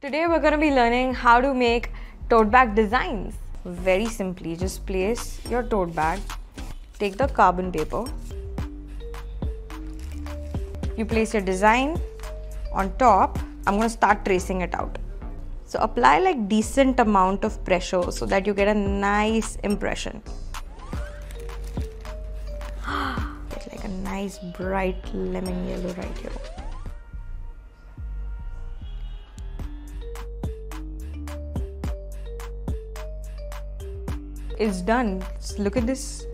Today we're going to be learning how to make tote bag designs. Very simply, just place your tote bag, take the carbon paper, you place your design on top. I'm going to start tracing it out. So apply like decent amount of pressure so that you get a nice impression. Get like a nice bright lemon yellow right here. It's done. Just look at this